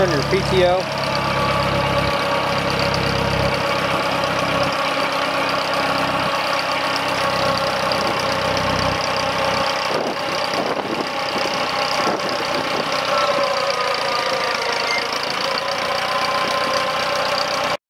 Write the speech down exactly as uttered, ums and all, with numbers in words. earn your P T O.